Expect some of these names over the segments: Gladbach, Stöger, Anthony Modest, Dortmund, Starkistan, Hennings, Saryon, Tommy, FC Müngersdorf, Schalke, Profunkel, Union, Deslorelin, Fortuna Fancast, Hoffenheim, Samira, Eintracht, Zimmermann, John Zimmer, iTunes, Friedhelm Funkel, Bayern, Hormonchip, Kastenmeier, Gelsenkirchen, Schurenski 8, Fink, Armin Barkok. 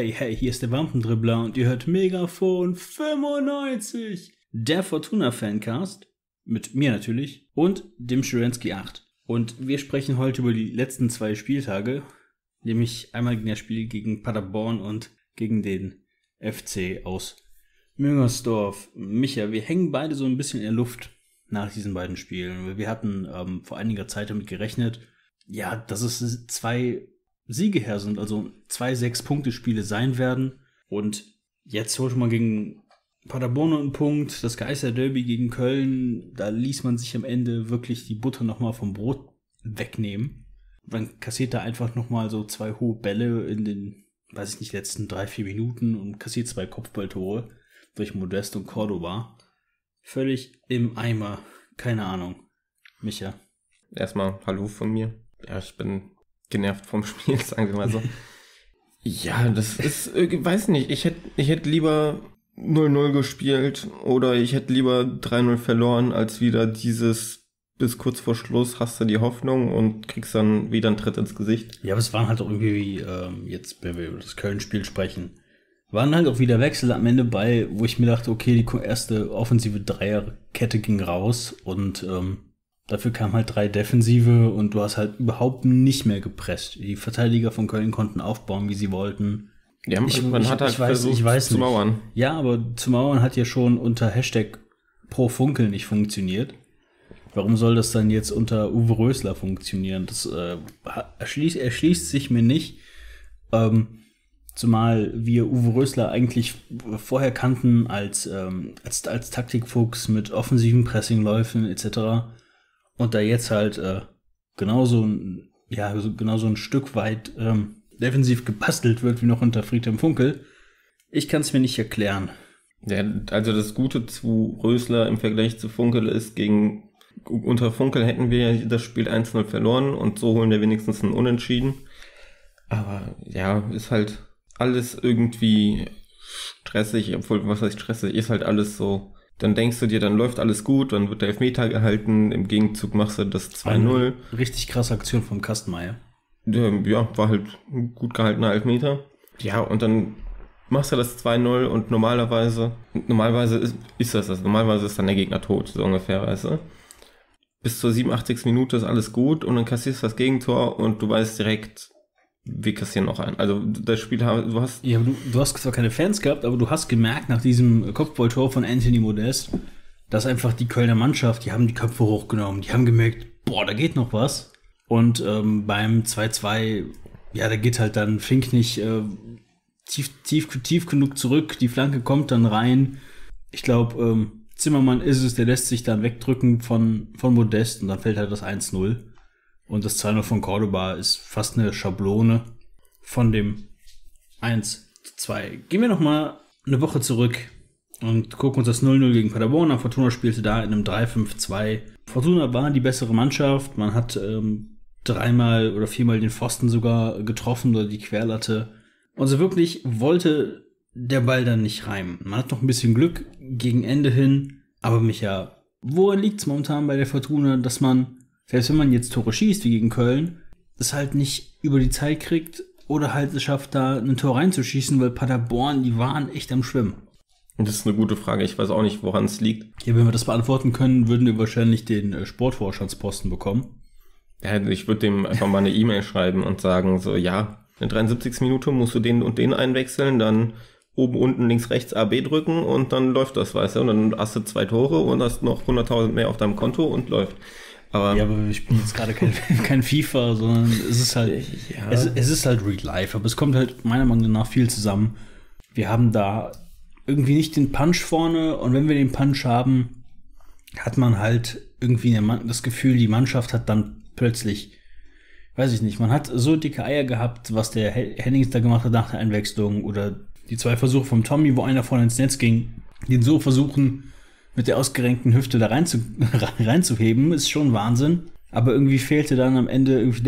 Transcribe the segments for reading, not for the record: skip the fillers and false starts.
Hey, hey, hier ist der Wampendribbler und ihr hört Megafon 95, der Fortuna Fancast, mit mir natürlich, und dem Schurenski 8. Und wir sprechen heute über die letzten zwei Spieltage, nämlich einmal gegen das Spiel gegen Paderborn und gegen den FC aus Müngersdorf. Micha, wir hängen beide so ein bisschen in der Luft nach diesen beiden Spielen. Wir hatten vor einiger Zeit damit gerechnet, ja, dass es zwei Siege her sind, also 2 6-Punkte-Spiele sein werden. Und jetzt holt man gegen Paderborn einen Punkt, das Geisterderby gegen Köln, da ließ man sich am Ende wirklich die Butter nochmal vom Brot wegnehmen. Man kassiert da einfach nochmal so zwei hohe Bälle in den, weiß ich nicht, letzten 3-4 Minuten und kassiert 2 Kopfballtore durch Modest und Cordoba. Völlig im Eimer, keine Ahnung. Micha. Erstmal Hallo von mir. Ja, ich bin genervt vom Spiel, sagen wir mal so. Ja, das ist, weiß nicht, ich hätte lieber 0-0 gespielt oder ich hätte lieber 3-0 verloren, als wieder dieses bis kurz vor Schluss hast du die Hoffnung und kriegst dann wieder einen Tritt ins Gesicht. Ja, aber es waren halt auch irgendwie, jetzt, wenn wir über das Köln-Spiel sprechen, waren halt auch wieder Wechsel am Ende bei, wo ich mir dachte, okay, die erste offensive Dreierkette ging raus und dafür kamen halt 3 Defensive und du hast halt überhaupt nicht mehr gepresst. Die Verteidiger von Köln konnten aufbauen, wie sie wollten. Ja, man hat halt versucht zu mauern. Ja, aber zu mauern hat ja schon unter Hashtag Profunkel nicht funktioniert. Warum soll das dann jetzt unter Uwe Rösler funktionieren? Das erschließt sich mir nicht. Zumal wir Uwe Rösler eigentlich vorher kannten als Taktikfuchs mit offensiven Pressingläufen etc. Und da jetzt halt genauso ein Stück weit defensiv gebastelt wird, wie noch unter Friedhelm Funkel. Ich kann es mir nicht erklären. Ja, also das Gute zu Rösler im Vergleich zu Funkel ist, unter Funkel hätten wir ja das Spiel 1-0 verloren und so holen wir wenigstens einen Unentschieden. Aber ja, ist halt alles irgendwie stressig, obwohl, was heißt stressig, ist halt alles so. Dann denkst du dir, dann läuft alles gut, dann wird der Elfmeter gehalten, im Gegenzug machst du das 2-0. Richtig krasse Aktion vom Kastenmeier. Ja, war halt ein gut gehaltener Elfmeter. Ja, und dann machst du das 2-0 und normalerweise ist dann der Gegner tot, so ungefähr, weißt du. Bis zur 87. Minute ist alles gut und dann kassierst du das Gegentor und du weißt direkt, wir kassieren noch einen. Also das Spiel, du hast... Ja, du hast zwar keine Fans gehabt, aber du hast gemerkt nach diesem Kopfballtor von Anthony Modest, dass einfach die Kölner Mannschaft, die haben die Köpfe hochgenommen, die haben gemerkt, boah, da geht noch was. Und beim 2-2, ja, da geht halt dann Fink nicht tief genug zurück, die Flanke kommt dann rein. Ich glaube, Zimmermann ist es, der lässt sich dann wegdrücken von Modest und dann fällt halt das 1-0. Und das 2-0 von Cordoba ist fast eine Schablone von dem 1-2. Gehen wir nochmal eine Woche zurück und gucken uns das 0-0 gegen Paderborn an. Fortuna spielte da in einem 3-5-2. Fortuna war die bessere Mannschaft. Man hat 3-mal oder 4-mal den Pfosten sogar getroffen oder die Querlatte. Und so wirklich wollte der Ball dann nicht rein. Man hat noch ein bisschen Glück gegen Ende hin. Aber Micha, woran liegt es momentan bei der Fortuna, dass man, selbst wenn man jetzt Tore schießt, wie gegen Köln, es halt nicht über die Zeit kriegt oder halt es schafft, da ein Tor reinzuschießen, weil Paderborn, die waren echt am Schwimmen. Das ist eine gute Frage. Ich weiß auch nicht, woran es liegt. Ja, wenn wir das beantworten können, würden wir wahrscheinlich den Sportvorstandsposten bekommen. Ja, ich würde dem einfach mal eine E-Mail schreiben und sagen, so, ja, in der 73. Minute musst du den und den einwechseln, dann oben, unten, links, rechts, AB drücken und dann läuft das, weißt du. Und dann hast du 2 Tore und hast noch 100.000 mehr auf deinem Konto und läuft. Aber ich bin jetzt gerade kein FIFA, sondern es ist halt, ja, es ist halt Real Life, aber es kommt halt meiner Meinung nach viel zusammen. Wir haben da irgendwie nicht den Punch vorne und wenn wir den Punch haben, hat man halt irgendwie das Gefühl, die Mannschaft hat dann plötzlich, weiß ich nicht, man hat so dicke Eier gehabt, was der Hennings da gemacht hat nach der Einwechslung oder die 2 Versuche vom Tommy, wo einer vorne ins Netz ging, den so versuchen, mit der ausgerenkten Hüfte da reinzuheben, ist schon Wahnsinn. Aber irgendwie fehlte dann am Ende irgendwie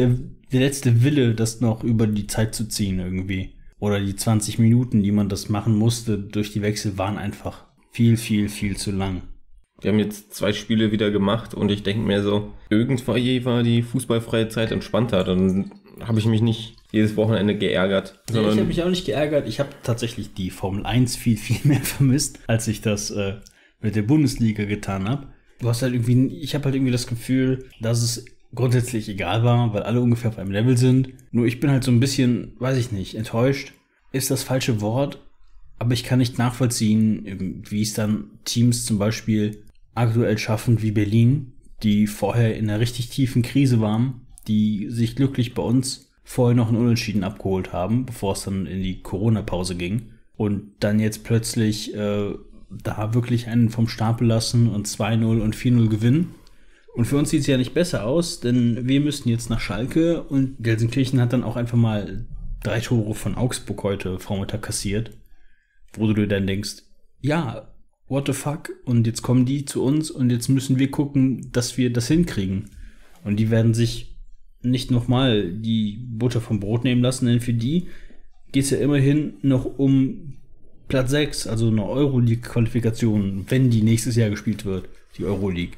der letzte Wille, das noch über die Zeit zu ziehen irgendwie. Oder die 20 Minuten, die man das machen musste durch die Wechsel, waren einfach viel zu lang. Wir haben jetzt 2 Spiele wieder gemacht und ich denke mir so, irgendwann war die fußballfreie Zeit entspannter. Dann habe ich mich nicht jedes Wochenende geärgert. Nee, ich habe mich auch nicht geärgert. Ich habe tatsächlich die Formel 1 viel, viel mehr vermisst, als ich das mit der Bundesliga getan habe. Du hast halt irgendwie, ich habe halt irgendwie das Gefühl, dass es grundsätzlich egal war, weil alle ungefähr auf einem Level sind. Nur ich bin halt so ein bisschen, weiß ich nicht, enttäuscht. Ist das falsche Wort, aber ich kann nicht nachvollziehen, wie es dann Teams zum Beispiel aktuell schaffen wie Berlin, die vorher in einer richtig tiefen Krise waren, die sich glücklich bei uns vorher noch einen Unentschieden abgeholt haben, bevor es dann in die Corona-Pause ging und dann jetzt plötzlich da wirklich einen vom Stapel lassen und 2-0 und 4-0 gewinnen. Und für uns sieht es ja nicht besser aus, denn wir müssten jetzt nach Schalke und Gelsenkirchen hat dann auch einfach mal 3 Tore von Augsburg heute Vormittag kassiert, wo du dir dann denkst, ja, what the fuck, und jetzt kommen die zu uns und jetzt müssen wir gucken, dass wir das hinkriegen. Und die werden sich nicht nochmal die Butter vom Brot nehmen lassen, denn für die geht es ja immerhin noch um Platz 6, also eine Euroleague-Qualifikation, wenn die nächstes Jahr gespielt wird, die Euroleague.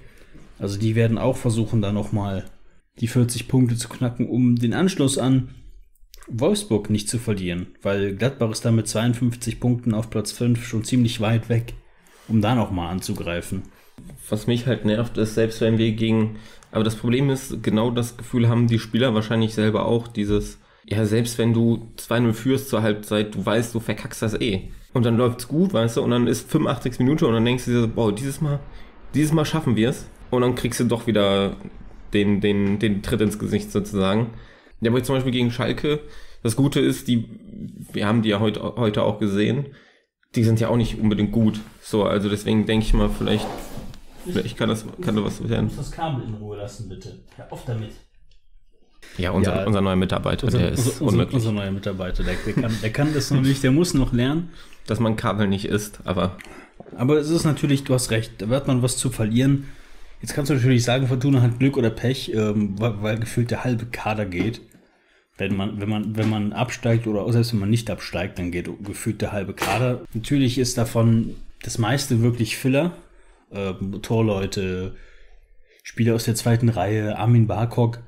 Also die werden auch versuchen, da nochmal die 40 Punkte zu knacken, um den Anschluss an Wolfsburg nicht zu verlieren, weil Gladbach ist da mit 52 Punkten auf Platz 5 schon ziemlich weit weg, um da nochmal anzugreifen. Was mich halt nervt, ist, selbst wenn wir gegen, aber das Problem ist, genau das Gefühl haben die Spieler wahrscheinlich selber auch, dieses, ja, selbst wenn du 2-0 führst zur Halbzeit, du weißt, du verkackst das eh. Und dann läuft's gut, weißt du, und dann ist 85 Minute und dann denkst du dir so, boah, dieses Mal schaffen wir es. Und dann kriegst du doch wieder den Tritt ins Gesicht sozusagen. Ja, aber jetzt zum Beispiel gegen Schalke, das Gute ist, wir haben die ja heute auch gesehen, die sind ja auch nicht unbedingt gut. So, also deswegen denke ich mal, vielleicht kann da was werden. Du musst das Kabel in Ruhe lassen, bitte. Ja, auf damit. Ja, unser neuer Mitarbeiter, der ist unmöglich. Unser neuer Mitarbeiter, der kann das noch nicht, der muss noch lernen. Dass man Kabel nicht isst, aber... Aber es ist natürlich, du hast recht, da wird man was zu verlieren. Jetzt kannst du natürlich sagen, Fortuna hat Glück oder Pech, weil gefühlt der halbe Kader geht. Wenn man absteigt oder selbst wenn man nicht absteigt, dann geht gefühlt der halbe Kader. Natürlich ist davon das meiste wirklich Filler. Torleute, Spieler aus der zweiten Reihe, Armin Barkok,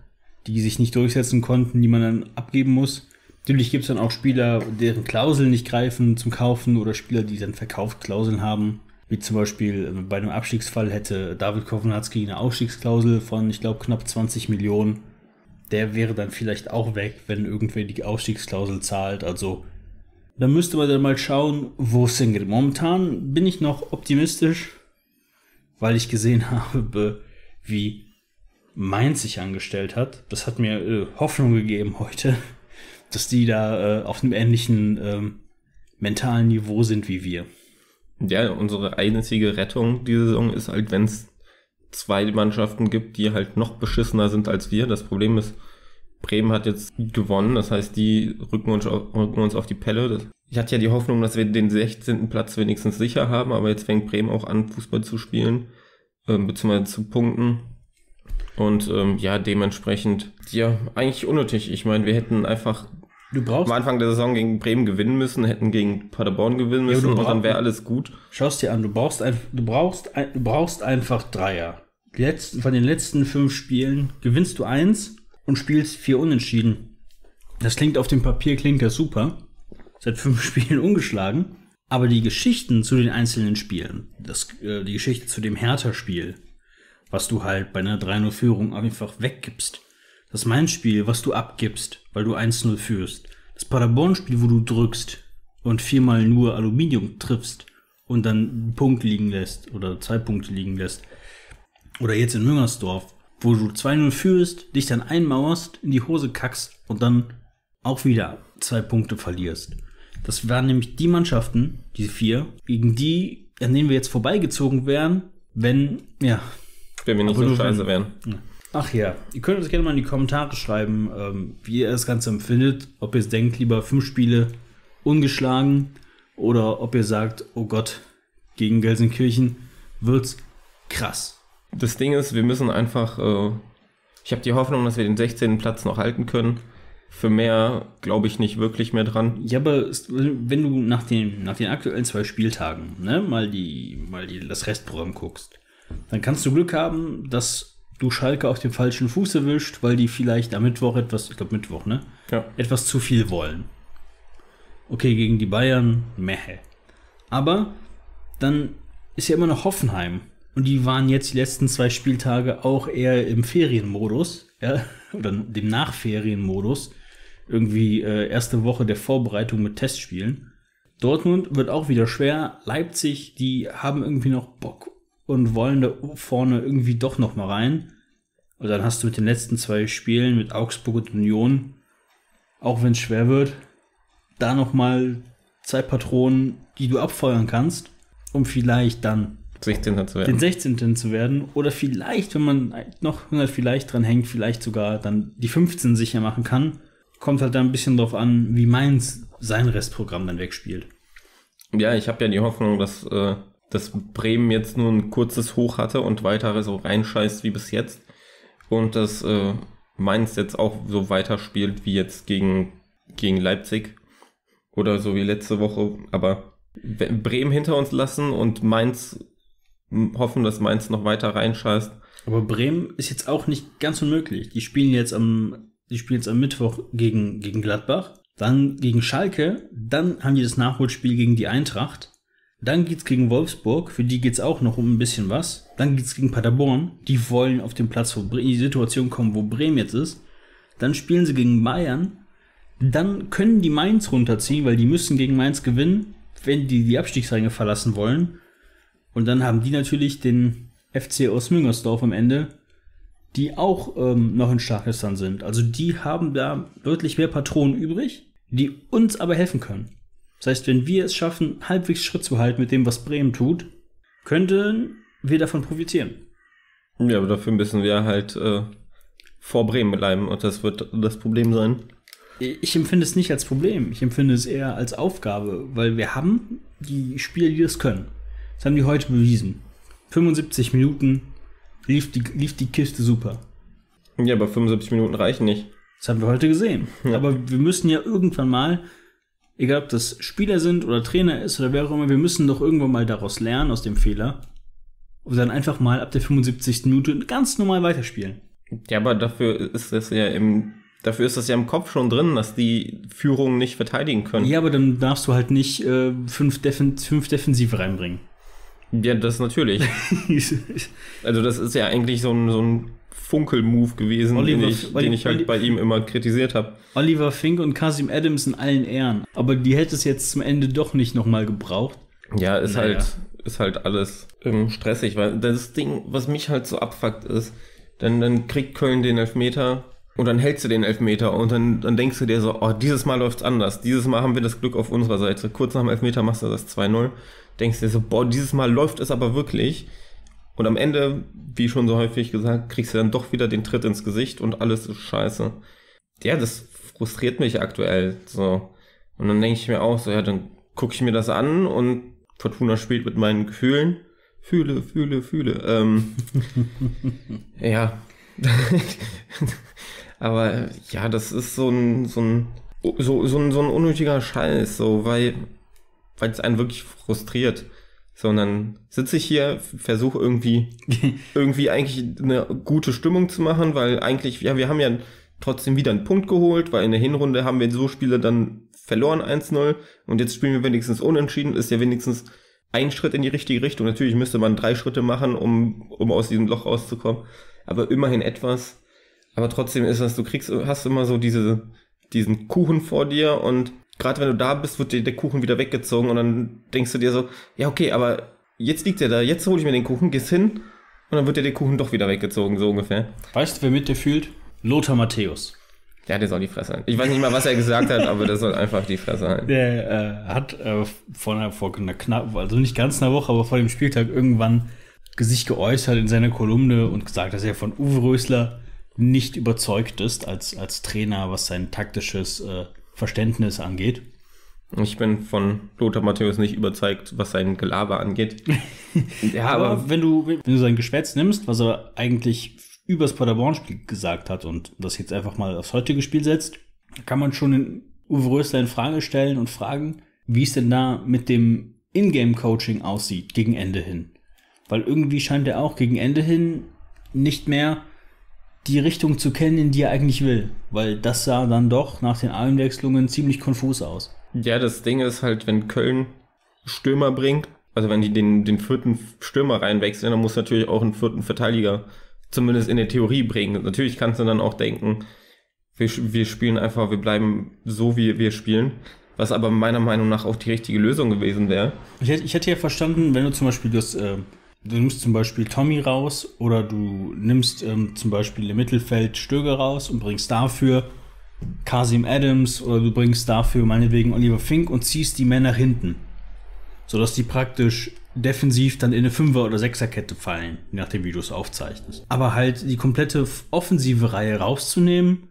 die sich nicht durchsetzen konnten, die man dann abgeben muss. Natürlich gibt es dann auch Spieler, deren Klauseln nicht greifen zum Kaufen oder Spieler, die dann Verkaufsklauseln haben. Wie zum Beispiel bei einem Abstiegsfall hätte David Kovenatzky eine Ausstiegsklausel von, ich glaube, knapp 20 Millionen. Der wäre dann vielleicht auch weg, wenn irgendwer die Ausstiegsklausel zahlt. Also da müsste man dann mal schauen, wo es hingeht. Momentan bin ich noch optimistisch, weil ich gesehen habe, wie Mainz sich angestellt hat. Das hat mir Hoffnung gegeben heute, dass die da auf einem ähnlichen mentalen Niveau sind wie wir. Ja, unsere einzige Rettung diese Saison ist halt, wenn es 2 Mannschaften gibt, die halt noch beschissener sind als wir. Das Problem ist, Bremen hat jetzt gewonnen, das heißt, die rücken uns auf die Pelle. Ich hatte ja die Hoffnung, dass wir den 16. Platz wenigstens sicher haben, aber jetzt fängt Bremen auch an, Fußball zu spielen, beziehungsweise zu punkten. Und ja, dementsprechend, ja, eigentlich unnötig. Ich meine, wir hätten einfach... am Anfang der Saison gegen Bremen gewinnen müssen, hätten gegen Paderborn gewinnen müssen, ja, und dann wäre alles gut. Schau's dir an, du brauchst einfach Dreier. Von den letzten 5 Spielen gewinnst du 1 und spielst 4 Unentschieden. Das klingt auf dem Papier, klingt das super. Seit 5 Spielen ungeschlagen. Aber die Geschichten zu den einzelnen Spielen, die Geschichte zu dem Hertha-Spiel, was du halt bei einer 3-0-Führung einfach weggibst, das Mainz-Spiel, was du abgibst, weil du 1-0 führst. Das Paderborn-Spiel, wo du drückst und 4-mal nur Aluminium triffst und dann einen Punkt liegen lässt oder 2 Punkte liegen lässt. Oder jetzt in Müngersdorf, wo du 2-0 führst, dich dann einmauerst, in die Hose kackst und dann auch wieder 2 Punkte verlierst. Das waren nämlich die Mannschaften, diese 4, gegen die, an denen wir jetzt vorbeigezogen wären, wenn wir nicht so scheiße wären. Ja. Ach ja, ihr könnt uns gerne mal in die Kommentare schreiben, wie ihr das Ganze empfindet. Ob ihr es denkt, lieber 5 Spiele ungeschlagen, oder ob ihr sagt, oh Gott, gegen Gelsenkirchen wird's krass. Das Ding ist, wir müssen einfach, ich habe die Hoffnung, dass wir den 16. Platz noch halten können. Für mehr glaube ich nicht wirklich mehr dran. Ja, aber wenn du nach den aktuellen 2 Spieltagen, ne, mal das Restprogramm guckst, dann kannst du Glück haben, dass du Schalke auf dem falschen Fuß erwischt, weil die vielleicht am Mittwoch etwas, ich glaube Mittwoch, ne? Ja. Etwas zu viel wollen. Okay, gegen die Bayern, meh. Aber dann ist ja immer noch Hoffenheim. Und die waren jetzt die letzten 2 Spieltage auch eher im Ferienmodus, ja, oder dem Nachferienmodus. Irgendwie erste Woche der Vorbereitung mit Testspielen. Dortmund wird auch wieder schwer. Leipzig, die haben irgendwie noch Bock und wollen da vorne irgendwie doch noch mal rein. Und dann hast du mit den letzten 2 Spielen mit Augsburg und Union, auch wenn es schwer wird, da noch mal 2 Patronen, die du abfeuern kannst, um vielleicht dann 16. zu werden. Den 16. zu werden. Oder vielleicht, wenn man noch 100 vielleicht dran hängt, vielleicht sogar dann die 15 sicher machen kann. Kommt halt da ein bisschen drauf an, wie Mainz sein Restprogramm dann wegspielt. Ja, ich habe ja die Hoffnung, dass Bremen jetzt nur ein kurzes Hoch hatte und weiter so reinscheißt wie bis jetzt. Und dass Mainz jetzt auch so weiterspielt wie jetzt gegen Leipzig. Oder so wie letzte Woche. Aber Bremen hinter uns lassen und Mainz hoffen, dass Mainz noch weiter reinscheißt. Aber Bremen ist jetzt auch nicht ganz unmöglich. Die spielen jetzt am Mittwoch gegen Gladbach, dann gegen Schalke, dann haben die das Nachholspiel gegen die Eintracht, dann geht's gegen Wolfsburg, für die geht's auch noch um ein bisschen was, dann geht's gegen Paderborn, die wollen auf den Platz, in die Situation kommen, wo Bremen jetzt ist, dann spielen sie gegen Bayern, dann können die Mainz runterziehen, weil die müssen gegen Mainz gewinnen, wenn die Abstiegsränge verlassen wollen, und dann haben die natürlich den FC aus Müngersdorf am Ende, die auch noch in Starkistan sind. Also die haben da deutlich mehr Patronen übrig, die uns aber helfen können. Das heißt, wenn wir es schaffen, halbwegs Schritt zu halten mit dem, was Bremen tut, könnten wir davon profitieren. Ja, aber dafür müssen wir halt vor Bremen bleiben und das wird das Problem sein. Ich empfinde es nicht als Problem, ich empfinde es eher als Aufgabe, weil wir haben die Spieler, die das können. Das haben die heute bewiesen. 75 Minuten lief die Kiste super. Ja, aber 75 Minuten reichen nicht. Das haben wir heute gesehen. Ja. Aber wir müssen ja irgendwann mal, egal ob das Spieler sind oder Trainer ist oder wer auch immer, wir müssen doch irgendwann mal daraus lernen, aus dem Fehler. Und dann einfach mal ab der 75. Minute ganz normal weiterspielen. Ja, aber dafür ist das ja im Kopf schon drin, dass die Führung nicht verteidigen können. Ja, aber dann darfst du halt nicht fünf Defensive reinbringen. Ja, das natürlich. Also das ist ja eigentlich so ein Funkel-Move gewesen, den ich bei ihm immer kritisiert habe. Oliver Fink und Kasim Adams in allen Ehren. Aber die hätte es jetzt zum Ende doch nicht nochmal gebraucht. Ja, ist halt alles stressig. Weil das Ding, was mich halt so abfuckt ist, dann kriegt Köln den Elfmeter und dann hältst du den Elfmeter und dann denkst du dir so, oh, dieses Mal läuft's anders. Dieses Mal haben wir das Glück auf unserer Seite. Kurz nach dem Elfmeter machst du das 2-0. Denkst dir so, boah, dieses Mal läuft es aber wirklich. Und am Ende, wie schon so häufig gesagt, kriegst du dann doch wieder den Tritt ins Gesicht und alles ist scheiße. Ja, das frustriert mich aktuell. So. Und dann denke ich mir auch so, ja, dann gucke ich mir das an und Fortuna spielt mit meinen Gefühlen. Fühle. Ja. Aber ja, das ist so ein unnötiger Scheiß, so, weil es einen wirklich frustriert. Sondern sitze ich hier, versuche irgendwie eigentlich eine gute Stimmung zu machen, weil eigentlich, ja, wir haben ja trotzdem wieder einen Punkt geholt, weil in der Hinrunde haben wir so Spiele dann verloren 1-0 und jetzt spielen wir wenigstens unentschieden, ist ja wenigstens ein Schritt in die richtige Richtung. Natürlich müsste man 3 Schritte machen, um aus diesem Loch rauszukommen, aber immerhin etwas. Aber trotzdem ist das, hast immer so diesen Kuchen vor dir und gerade wenn du da bist, wird dir der Kuchen wieder weggezogen und dann denkst du dir so, ja okay, aber jetzt liegt er da, jetzt hole ich mir den Kuchen, gehst hin und dann wird dir der Kuchen doch wieder weggezogen, so ungefähr. Weißt du, wer mit dir fühlt? Lothar Matthäus. Ja, der soll die Fresse halten. Ich weiß nicht mal, was er gesagt hat, aber der soll einfach die Fresse halten. Der hat vor dem Spieltag irgendwann sich geäußert in seiner Kolumne und gesagt, dass er von Uwe Rösler nicht überzeugt ist als Trainer, was sein taktisches Verständnis angeht. Ich bin von Lothar Matthäus nicht überzeugt, was sein Gelaber angeht. Ja, aber wenn du sein Geschwätz nimmst, was er eigentlich übers Paderborn-Spiel gesagt hat und das jetzt einfach mal aufs heutige Spiel setzt, kann man schon den Uwe Rösler in Frage stellen und fragen, wie es denn da mit dem Ingame-Coaching aussieht gegen Ende hin. Weil irgendwie scheint er auch gegen Ende hin nicht mehr die Richtung zu kennen, in die er eigentlich will. Weil das sah dann doch nach den Einwechslungen ziemlich konfus aus. Ja, das Ding ist halt, wenn Köln Stürmer bringt, also wenn die den vierten Stürmer reinwechseln, dann muss natürlich auch einen vierten Verteidiger zumindest in der Theorie bringen. Natürlich kannst du dann auch denken, wir spielen einfach, wir bleiben so, wie wir spielen. Was aber meiner Meinung nach auch die richtige Lösung gewesen wäre. Ich hätte ja verstanden, wenn du zum Beispiel du nimmst zum Beispiel Tommy raus oder du nimmst zum Beispiel im Mittelfeld Stöger raus und bringst dafür Kasim Adams oder du bringst dafür meinetwegen Oliver Fink und ziehst die Männer hinten, sodass die praktisch defensiv dann in eine Fünfer- oder Sechserkette fallen, je nachdem wie du es aufzeichnest. Aber halt die komplette offensive Reihe rauszunehmen,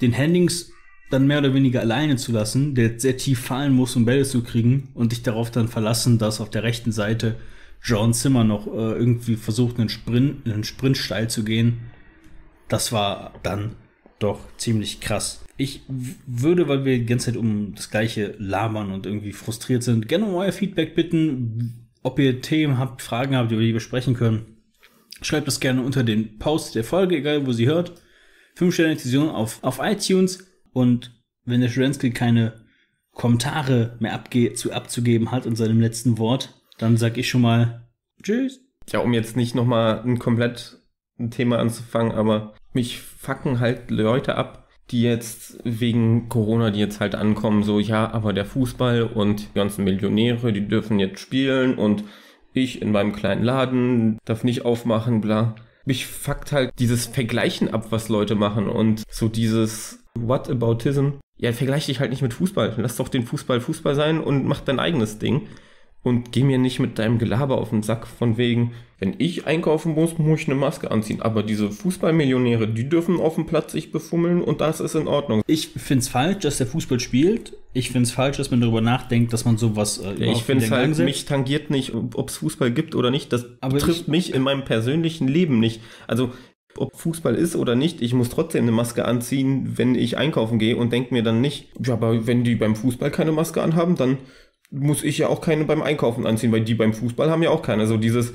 den Hennings dann mehr oder weniger alleine zu lassen, der sehr tief fallen muss, um Bälle zu kriegen und dich darauf dann verlassen, dass auf der rechten Seite John Zimmer noch irgendwie versucht, einen Sprintsteil zu gehen, das war dann doch ziemlich krass. Ich würde, weil wir die ganze Zeit um das Gleiche labern und irgendwie frustriert sind, gerne um euer Feedback bitten, ob ihr Themen habt, Fragen habt, die wir besprechen können. Schreibt das gerne unter den Post der Folge, egal wo sie hört. 5-Sterne-Diskussion auf iTunes. Und wenn der Schurenski keine Kommentare mehr abzugeben hat in seinem letzten Wort, dann sag ich schon mal tschüss. Ja, um jetzt nicht nochmal ein Thema anzufangen, aber mich fucken halt Leute ab, die jetzt wegen Corona, die jetzt halt ankommen, so, ja, aber der Fußball und die ganzen Millionäre, die dürfen jetzt spielen und ich in meinem kleinen Laden darf nicht aufmachen, bla. Mich fuckt halt dieses Vergleichen ab, was Leute machen und so dieses What aboutism? Ja, vergleich dich halt nicht mit Fußball. Lass doch den Fußball Fußball sein und mach dein eigenes Ding. Und geh mir nicht mit deinem Gelaber auf den Sack von wegen, wenn ich einkaufen muss ich eine Maske anziehen. Aber diese Fußballmillionäre, die dürfen auf dem Platz sich befummeln und das ist in Ordnung. Ich find's falsch, dass der Fußball spielt. Ich find's falsch, dass man darüber nachdenkt, dass man sowas ich find's halt, mich tangiert nicht, ob's Fußball gibt oder nicht. Das betrifft mich in meinem persönlichen Leben nicht. Also, ob Fußball ist oder nicht, ich muss trotzdem eine Maske anziehen, wenn ich einkaufen gehe und denke mir dann nicht, ja, aber wenn die beim Fußball keine Maske anhaben, dann muss ich ja auch keine beim Einkaufen anziehen, weil die beim Fußball haben ja auch keine. Also dieses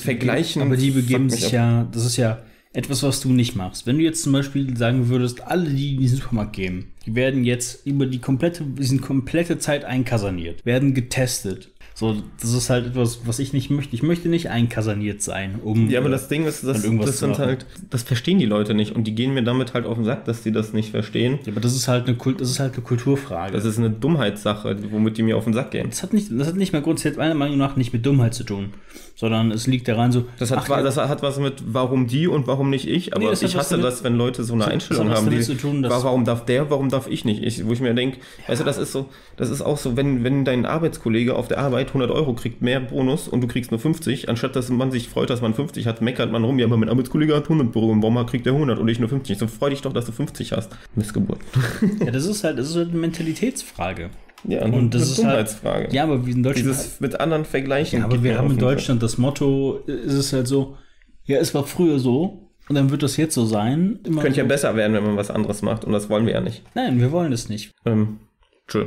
Vergleichen. Aber die begeben sich ja, das ist ja etwas, was du nicht machst. Wenn du jetzt zum Beispiel sagen würdest, alle, die in den Supermarkt gehen, die werden jetzt über die komplette Zeit einkasaniert, werden getestet. So, das ist halt etwas, was ich nicht möchte. Ich möchte nicht einkasaniert sein, um. Ja, aber das Ding ist, das sind halt, das verstehen die Leute nicht und die gehen mir damit halt auf den Sack, dass die das nicht verstehen. Ja, aber das ist halt eine Kulturfrage. Das ist eine Dummheitssache, womit die mir auf den Sack gehen. Das hat nicht mehr grundsätzlich meiner Meinung nach nicht mit Dummheit zu tun, sondern es liegt daran so. Das hat was mit, warum die und warum nicht ich, aber nee, ich hasse das, wenn Leute so eine Einstellung haben, die, zu tun, dass warum darf der, warum darf ich nicht? Wo ich mir denke, ja. Weißt du, das ist so, das ist auch so, wenn dein Arbeitskollege auf der Arbeit 100 € kriegt mehr Bonus und du kriegst nur 50, anstatt dass man sich freut, dass man 50 hat, meckert man rum, ja, aber mein Arbeitskollege hat 100 bekommen, warum kriegt der 100 und ich nur 50? So, freu dich doch, dass du 50 hast. Missgeburt. Ja, das ist halt eine Mentalitätsfrage. Ja, und das ist Dummheitsfrage. Halt, ja, aber wie in Deutschland. Dieses mit anderen vergleichen. Ja, aber wir haben in Deutschland das Motto, ist es halt so, ja, es war früher so. Und dann wird das jetzt so sein. Könnte ja besser werden, wenn man was anderes macht. Und das wollen wir ja nicht. Nein, wir wollen es nicht. Tschö.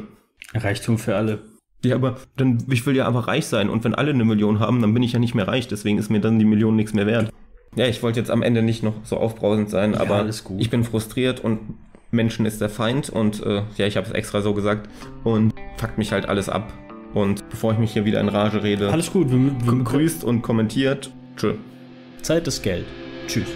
Reichtum für alle. Ja, aber ich will ja aber reich sein. Und wenn alle eine Million haben, dann bin ich ja nicht mehr reich. Deswegen ist mir dann die Million nichts mehr wert. Ja, ich wollte jetzt am Ende nicht noch so aufbrausend sein. Ja, aber alles gut. Ich bin frustriert und Menschen ist der Feind. Und ja, ich habe es extra so gesagt. Und fuckt mich halt alles ab. Und bevor ich mich hier wieder in Rage rede. Alles gut. Wir grüßt und kommentiert. Tschö. Zeit ist Geld. Tschüss.